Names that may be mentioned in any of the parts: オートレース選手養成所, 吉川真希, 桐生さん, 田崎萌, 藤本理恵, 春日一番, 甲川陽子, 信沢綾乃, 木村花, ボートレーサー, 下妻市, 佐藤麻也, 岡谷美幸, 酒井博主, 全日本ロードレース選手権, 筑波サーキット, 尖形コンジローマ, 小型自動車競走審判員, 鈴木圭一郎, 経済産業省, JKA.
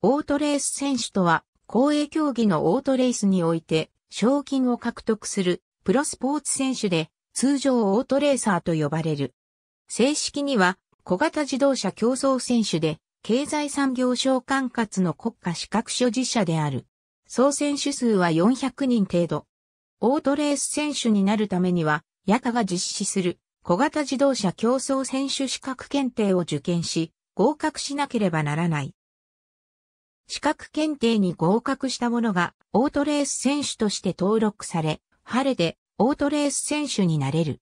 オートレース選手とは、公営競技のオートレースにおいて、賞金を獲得するプロスポーツ選手で、通常オートレーサーと呼ばれる。正式には、小型自動車競走選手で、経済産業省管轄の国家資格所持者である。総選手数は400人程度。オートレース選手になるためには、JKAが実施する小型自動車競走選手資格検定を受験し、合格しなければならない。資格検定に合格した者がオートレース選手として登録され、晴れてオートレース選手になれる。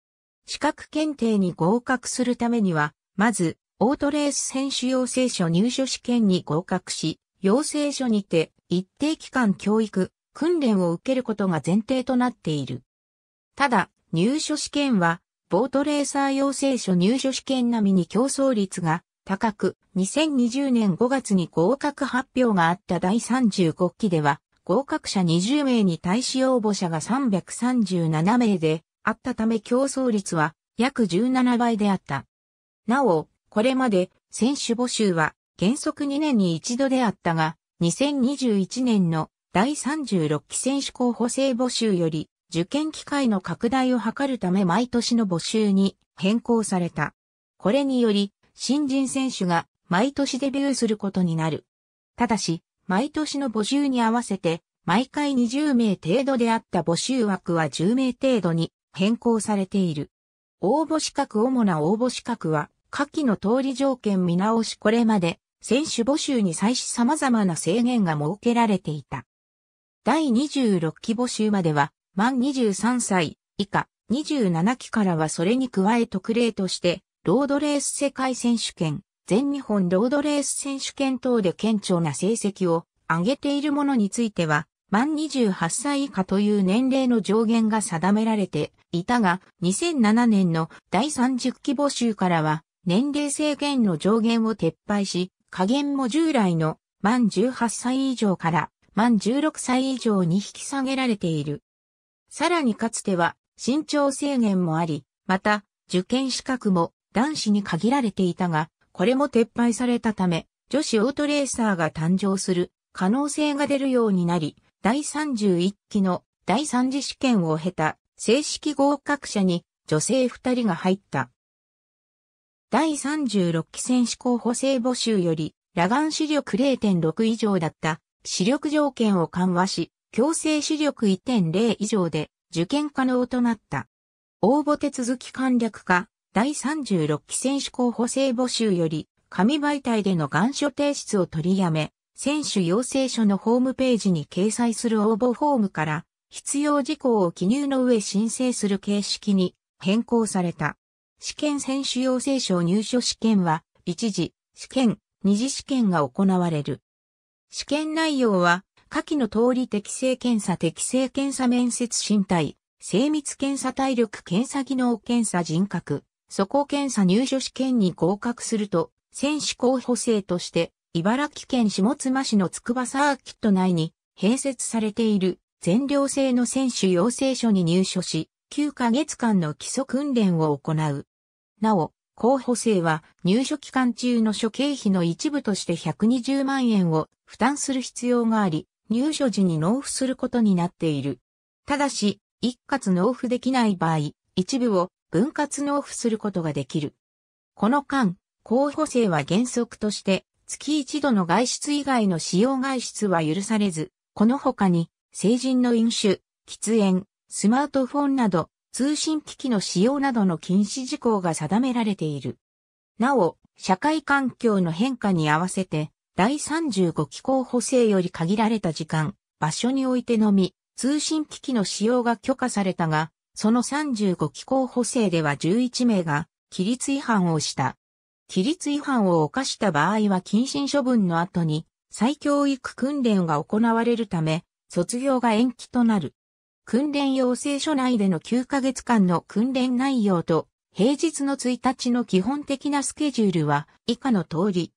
資格検定に合格するためには、まず、オートレース選手養成所入所試験に合格し、養成所にて一定期間教育、訓練を受けることが前提となっている。ただ、入所試験は、ボートレーサー養成所入所試験並みに競争率が高く、2020年5月に合格発表があった第35期では、合格者20名に対し応募者が337名であったため競争率は約17倍であった。なお、これまで選手募集は原則2年に一度であったが、2021年の第36期選手候補生募集より受験機会の拡大を図るため毎年の募集に変更された。これにより新人選手が毎年デビューすることになる。ただし、毎年の募集に合わせて毎回20名程度であった募集枠は10名程度に変更されている。応募資格主な応募資格は下記の通り条件見直しこれまで選手募集に際し様々な制限が設けられていた。第26期募集までは満23歳以下27期からはそれに加え特例としてロードレース世界選手権、全日本ロードレース選手権等で顕著な成績を上げているものについては満28歳以下という年齢の上限が定められていたが2007年の第30期募集からは年齢制限の上限を撤廃し、下限も従来の満18歳以上から満16歳以上に引き下げられている。さらにかつては身長制限もあり、また受験資格も男子に限られていたが、これも撤廃されたため、女子オートレーサーが誕生する可能性が出るようになり、第31期の第3次試験を経た正式合格者に女性2人が入った。第36期選手候補生募集より、裸眼視力 0.6 以上だった視力条件を緩和し、強制視力 1.0 以上で受験可能となった。応募手続き簡略化、第36期選手候補生募集より、紙媒体での願書提出を取りやめ、選手養成所のホームページに掲載する応募フォームから、必要事項を記入の上申請する形式に変更された。試験選手養成所入所試験は、一次試験、二次試験が行われる。試験内容は、下記の通り適性検査面接身体、精密検査体力検査技能検査人格、素行検査入所試験に合格すると、選手候補生として、茨城県下妻市の筑波サーキット内に併設されている全寮制の選手養成所に入所し、9ヶ月間の基礎訓練を行う。なお、候補生は入所期間中の諸経費の一部として120万円を負担する必要があり、入所時に納付することになっている。ただし、一括納付できない場合、一部を分割納付することができる。この間、候補生は原則として、月一度の外出以外の使用外出は許されず、この他に、成人の飲酒、喫煙、スマートフォンなど、通信機器の使用などの禁止事項が定められている。なお、社会環境の変化に合わせて、第35期候補生より限られた時間、場所においてのみ、通信機器の使用が許可されたが、その35期候補生では11名が、規律違反をした。規律違反を犯した場合は謹慎処分の後に、再教育訓練が行われるため、卒業が延期となる。訓練養成所内での9ヶ月間の訓練内容と平日の1日の基本的なスケジュールは以下の通り。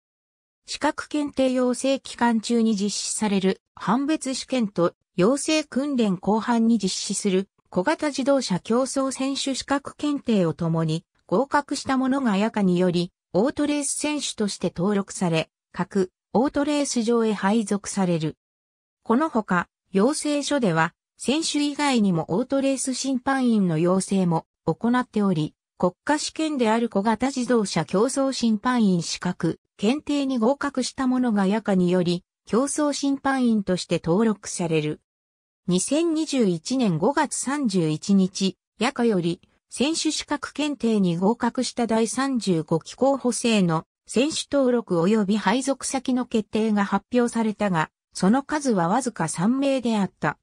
資格検定養成期間中に実施される判別試験と養成訓練後半に実施する小型自動車競走選手資格検定をともに合格した者がJKAによりオートレース選手として登録され、各オートレース場へ配属される。このほか、養成所では、選手以外にもオートレース審判員の養成も行っており、国家試験である小型自動車競走審判員資格、検定に合格した者が夜間により、競走審判員として登録される。2021年5月31日、夜間より、選手資格検定に合格した第35期候補生の選手登録及び配属先の決定が発表されたが、その数はわずか3名であった。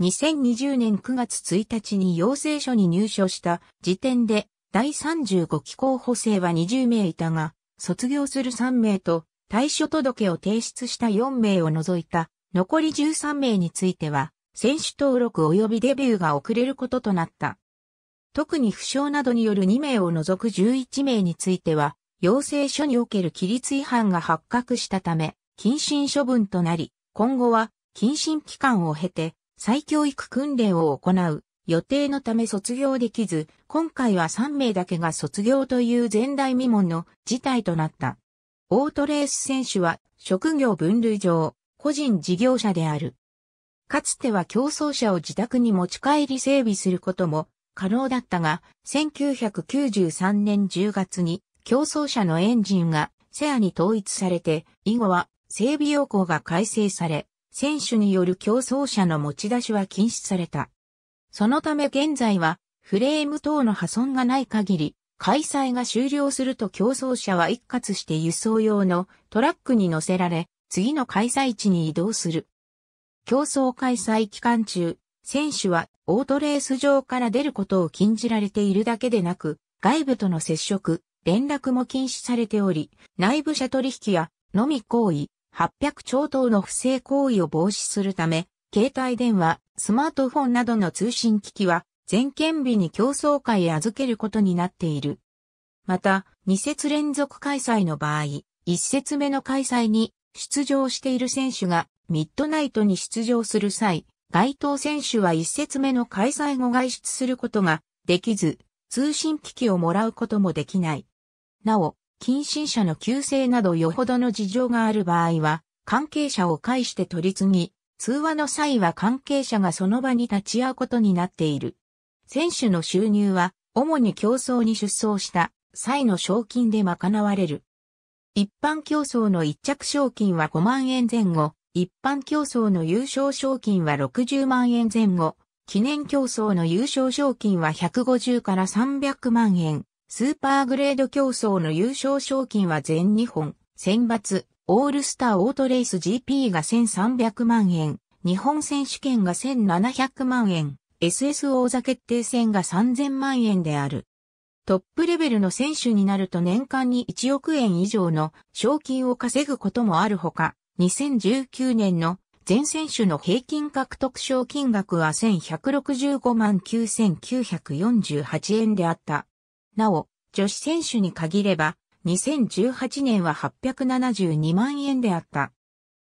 2020年9月1日に養成所に入所した時点で、第35期候補生は20名いたが、卒業する3名と退所届を提出した4名を除いた残り13名については、選手登録及びデビューが遅れることとなった。特に負傷などによる2名を除く11名については、養成所における規律違反が発覚したため、謹慎処分となり、今後は謹慎期間を経て再教育訓練を行う予定のため卒業できず、今回は3名だけが卒業という前代未聞の事態となった。オートレース選手は職業分類上、個人事業者である。かつては競走車を自宅に持ち帰り整備することも可能だったが、1993年10月に競走車のエンジンがセアに統一されて、以後は整備要項が改正され、選手による競走車の持ち出しは禁止された。そのため現在はフレーム等の破損がない限り、開催が終了すると競走車は一括して輸送用のトラックに乗せられ、次の開催地に移動する。競走開催期間中、選手はオートレース場から出ることを禁じられているだけでなく、外部との接触、連絡も禁止されており、内部者取引や飲み行為、800兆等の不正行為を防止するため、携帯電話、スマートフォンなどの通信機器は、全県備に競走会へ預けることになっている。また、2節連続開催の場合、1節目の開催に出場している選手がミッドナイトに出場する際、該当選手は1節目の開催後外出することができず、通信機器をもらうこともできない。なお、近親者の急性などよほどの事情がある場合は、関係者を介して取り次ぎ、通話の際は関係者がその場に立ち会うことになっている。選手の収入は、主に競走に出走した際の賞金で賄われる。一般競走の1着賞金は5万円前後、一般競走の優勝賞金は60万円前後、記念競走の優勝賞金は150から300万円。スーパーグレード競走の優勝賞金は全日本、選抜、オールスターオートレース GP が1300万円、日本選手権が1700万円、SSO 座決定戦が3000万円である。トップレベルの選手になると年間に1億円以上の賞金を稼ぐこともあるほか、2019年の全選手の平均獲得賞金額は1165万9948円であった。なお、女子選手に限れば、2018年は872万円であった。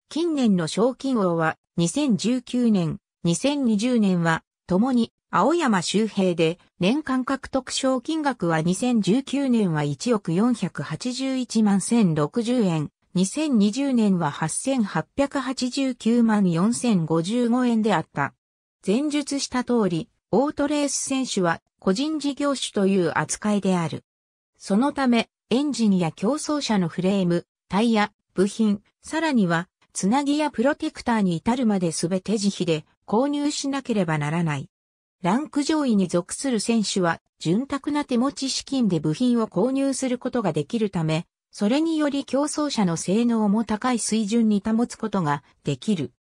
近年の賞金王は、2019年、2020年は、ともに、青山周平で、年間獲得賞金額は2019年は1億481万1060円、2020年は8889万4055円であった。前述した通り、オートレース選手は、個人事業主という扱いである。そのため、エンジンや競走車のフレーム、タイヤ、部品、さらには、つなぎやプロテクターに至るまで全て自費で購入しなければならない。ランク上位に属する選手は、潤沢な手持ち資金で部品を購入することができるため、それにより競走車の性能も高い水準に保つことができる。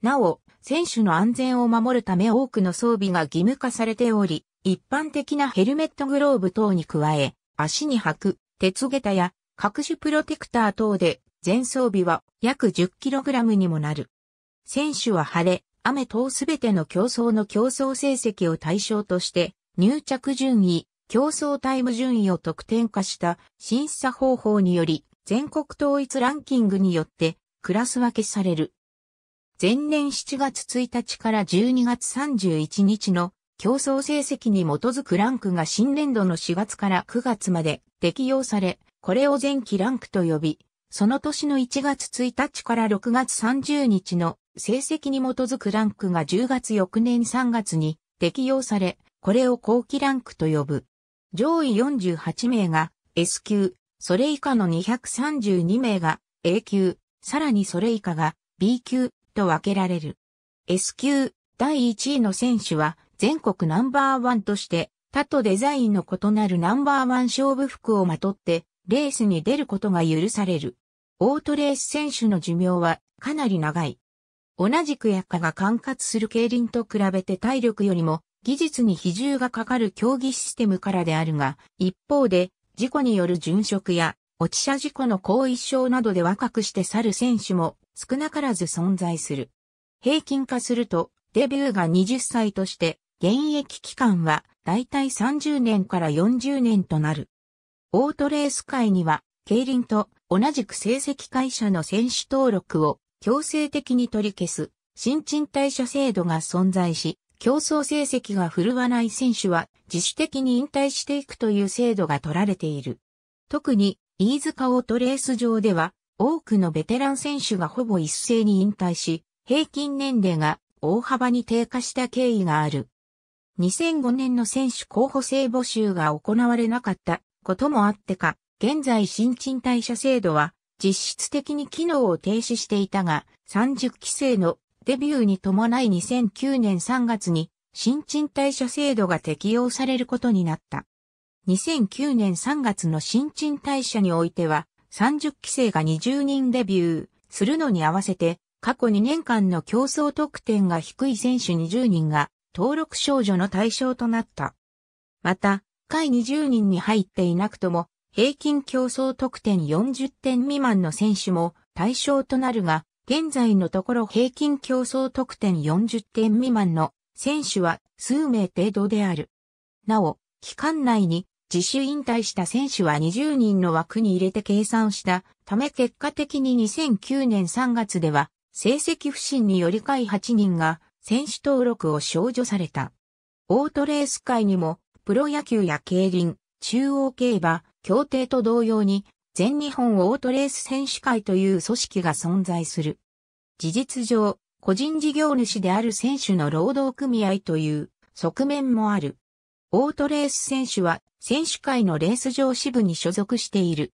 なお、選手の安全を守るため多くの装備が義務化されており、一般的なヘルメットグローブ等に加え、足に履く、鉄下駄や各種プロテクター等で、全装備は約 10kg にもなる。選手は晴れ、雨等すべての競走の競走成績を対象として、入着順位、競走タイム順位を得点化した審査方法により、全国統一ランキングによって、クラス分けされる。前年7月1日から12月31日の、競走成績に基づくランクが新年度の4月から9月まで適用され、これを前期ランクと呼び、その年の1月1日から6月30日の成績に基づくランクが10月翌年3月に適用され、これを後期ランクと呼ぶ。上位48名が S 級、それ以下の232名が A 級、さらにそれ以下が B 級と分けられる。S 級第1位の選手は全国ナンバーワンとして他とデザインの異なるナンバーワン勝負服をまとってレースに出ることが許される。オートレース選手の寿命はかなり長い。同じく薬価が管轄する競輪と比べて体力よりも技術に比重がかかる競技システムからであるが、一方で事故による殉職や落車事故の後遺症などで若くして去る選手も少なからず存在する。平均化するとデビューが20歳として現役期間はだいたい30年から40年となる。オートレース界には競輪と同じく成績会社の選手登録を強制的に取り消す新陳代謝制度が存在し、競争成績が振るわない選手は自主的に引退していくという制度が取られている。特に飯塚オートレース場では多くのベテラン選手がほぼ一斉に引退し、平均年齢が大幅に低下した経緯がある。2005年の選手候補生募集が行われなかったこともあってか、現在新陳代謝制度は実質的に機能を停止していたが、30期生のデビューに伴い2009年3月に新陳代謝制度が適用されることになった。2009年3月の新陳代謝においては、30期生が20人デビューするのに合わせて、過去2年間の競争得点が低い選手20人が登録賞助の対象となった。また、下位20人に入っていなくとも、平均競争得点40点未満の選手も対象となるが、現在のところ平均競争得点40点未満の選手は数名程度である。なお、期間内に自主引退した選手は20人の枠に入れて計算したため、結果的に2009年3月では成績不振により下位8人が選手登録を賞助された。オートレース界にもプロ野球や競輪、中央競馬、競艇と同様に全日本オートレース選手会という組織が存在する。事実上、個人事業主である選手の労働組合という側面もある。オートレース選手は選手会のレース場支部に所属している。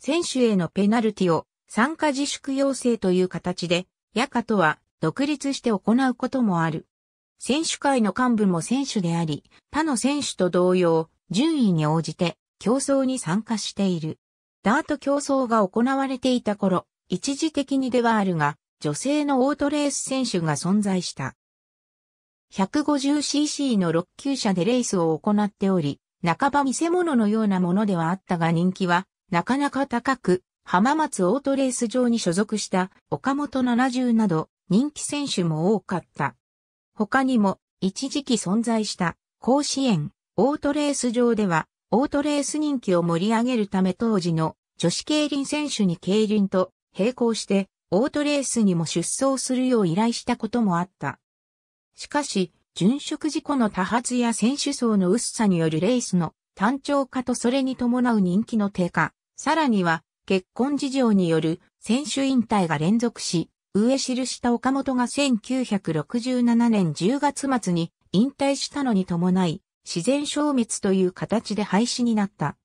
選手へのペナルティを参加自粛要請という形で、薬価とは独立して行うこともある。選手会の幹部も選手であり、他の選手と同様、順位に応じて競争に参加している。ダート競争が行われていた頃、一時的にではあるが、女性のオートレース選手が存在した。150cc の6級車でレースを行っており、半ば見せ物のようなものではあったが、人気はなかなか高く、浜松オートレース場に所属した岡本70など人気選手も多かった。他にも一時期存在した甲子園オートレース場では、オートレース人気を盛り上げるため当時の女子競輪選手に競輪と並行してオートレースにも出走するよう依頼したこともあった。しかし、殉職事故の多発や選手層の薄さによるレースの単調化とそれに伴う人気の低下、さらには結婚事情による選手引退が連続し、上記した岡本が1967年10月末に引退したのに伴い、自然消滅という形で廃止になった。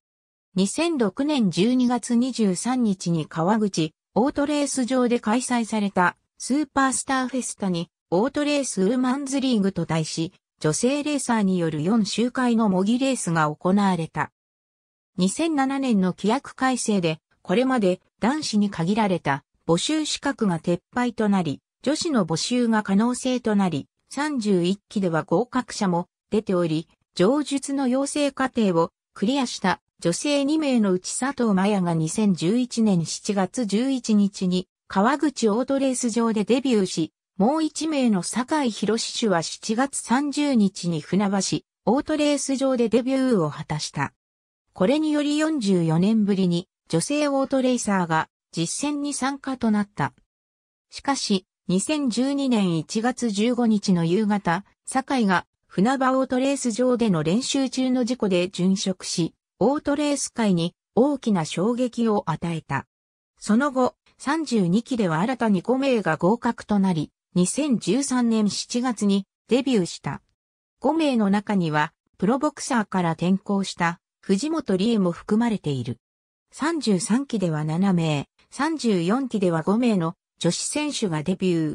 2006年12月23日に川口オートレース場で開催されたスーパースターフェスタにオートレースウーマンズリーグと題し、女性レーサーによる4周回の模擬レースが行われた。2007年の規約改正でこれまで男子に限られた募集資格が撤廃となり、女子の募集が可能性となり、31期では合格者も出ており、上述の養成課程をクリアした女性2名のうち佐藤麻也が2011年7月11日に川口オートレース場でデビューし、もう1名の酒井博主は7月30日に船橋オートレース場でデビューを果たした。これにより44年ぶりに女性オートレーサーが実戦に参加となった。しかし、2012年1月15日の夕方、酒井が船場オートレース場での練習中の事故で殉職し、オートレース界に大きな衝撃を与えた。その後、32期では新たに5名が合格となり、2013年7月にデビューした。5名の中には、プロボクサーから転向した藤本理恵も含まれている。33期では7名、34期では5名の女子選手がデビュ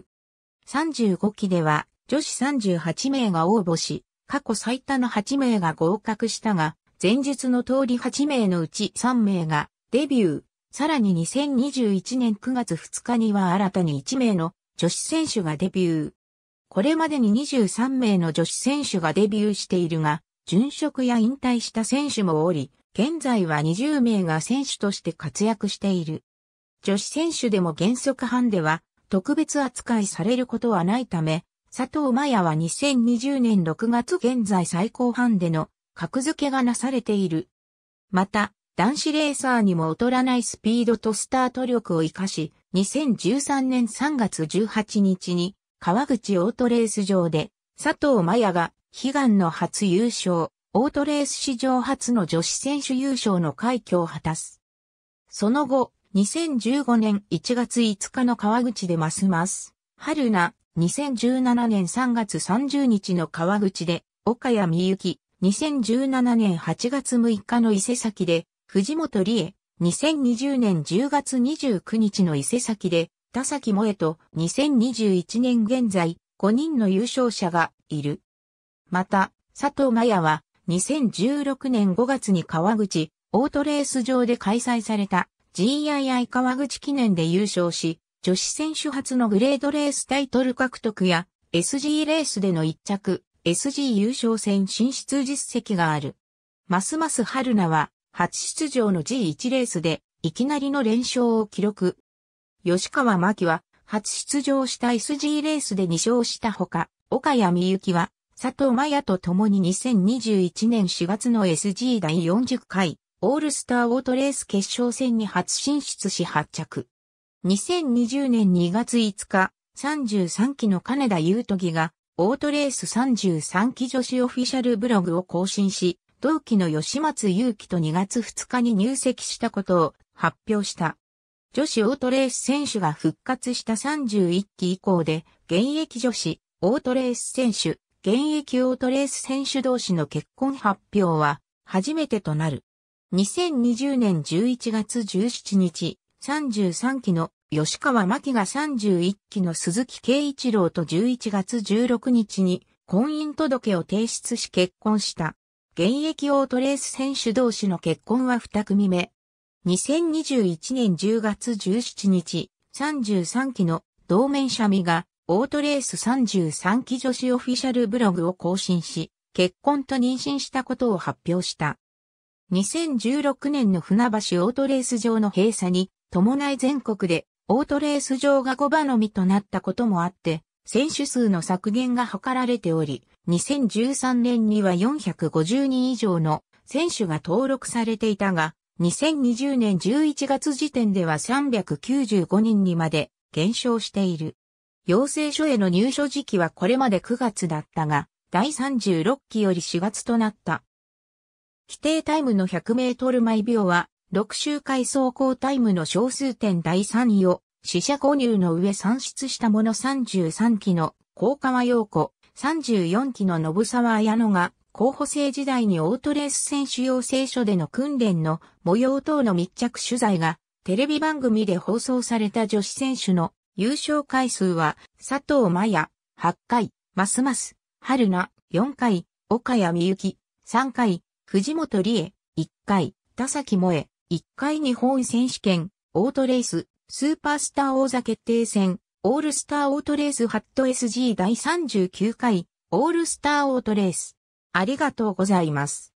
ー。35期では女子38名が応募し、過去最多の8名が合格したが、前述の通り8名のうち3名がデビュー。さらに2021年9月2日には新たに1名の女子選手がデビュー。これまでに23名の女子選手がデビューしているが、殉職や引退した選手もおり、現在は20名が選手として活躍している。女子選手でも原則班では特別扱いされることはないため、佐藤真也は2020年6月現在最高班での格付けがなされている。また、男子レーサーにも劣らないスピードとスタート力を生かし、2013年3月18日に川口オートレース場で佐藤真也が悲願の初優勝、オートレース史上初の女子選手優勝の快挙を果たす。その後、2015年1月5日の川口でますます、春菜、2017年3月30日の川口で、岡谷美幸、2017年8月6日の伊勢崎で、藤本理恵、2020年10月29日の伊勢崎で、田崎萌と2021年現在、5人の優勝者がいる。また、佐藤真也は、2016年5月に川口、オートレース場で開催された、JKA 川口記念で優勝し、女子選手初のグレードレースタイトル獲得や、SG レースでの1着、SG 優勝戦進出実績がある。ますます春菜は、初出場の G1 レースで、いきなりの連勝を記録。吉川真希は、初出場した SG レースで2勝したほか、岡谷美幸は、佐藤真也と共に2021年4月の SG 第40回。オールスターオートレース決勝戦に初進出し発着。2020年2月5日、33期の金田祐時が、オートレース33期女子オフィシャルブログを更新し、同期の吉松勇樹と2月2日に入籍したことを発表した。女子オートレース選手が復活した31期以降で、現役女子、オートレース選手、現役オートレース選手同士の結婚発表は、初めてとなる。2020年11月17日、33期の吉川真希が31期の鈴木圭一郎と11月16日に婚姻届を提出し結婚した。現役オートレース選手同士の結婚は2組目。2021年10月17日、33期の同面者美がオートレース33期女子オフィシャルブログを更新し、結婚と妊娠したことを発表した。2016年の船橋オートレース場の閉鎖に伴い全国でオートレース場が5場のみとなったこともあって選手数の削減が図られており、2013年には450人以上の選手が登録されていたが、2020年11月時点では395人にまで減少している。養成所への入所時期はこれまで9月だったが、第36期より4月となった。規定タイムの100メートル毎秒は、6周回走行タイムの小数点第3位を、四捨五入の上算出したもの33期の甲川陽子、34期の信沢綾乃が、候補生時代にオートレース選手養成所での訓練の模様等の密着取材が、テレビ番組で放送された女子選手の優勝回数は、佐藤真也、8回、ますます、春菜、4回、岡谷美幸、3回、藤本理恵、1回、田崎萌え、1回日本選手権、オートレース、スーパースター王座決定戦、オールスターオートレースハット SG 第39回、オールスターオートレース。ありがとうございます。